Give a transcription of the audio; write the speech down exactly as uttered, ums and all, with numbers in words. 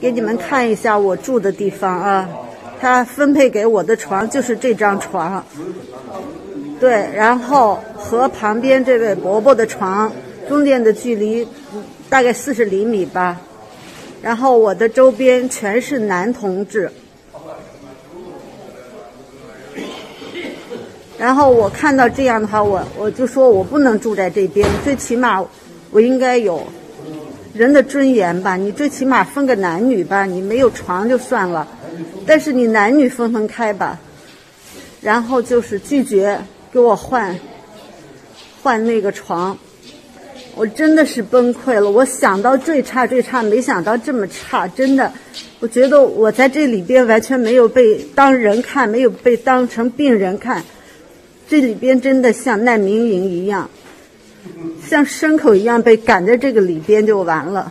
给你们看一下我住的地方啊。他分配给我的床就是这张床，对，然后和旁边这位伯伯的床中间的距离大概四十厘米吧。然后我的周边全是男同志。然后我看到这样的话，我我就说我不能住在这边，最起码我应该有人的尊严吧。你最起码分个男女吧，你没有床就算了，但是你男女分分开吧。然后就是拒绝给我换换那个床，我真的是崩溃了。我想到最差最差，没想到这么差，真的。我觉得我在这里边完全没有被当人看，没有被当成病人看。这里边真的像难民营一样，像牲口一样被赶在这个里边就完了。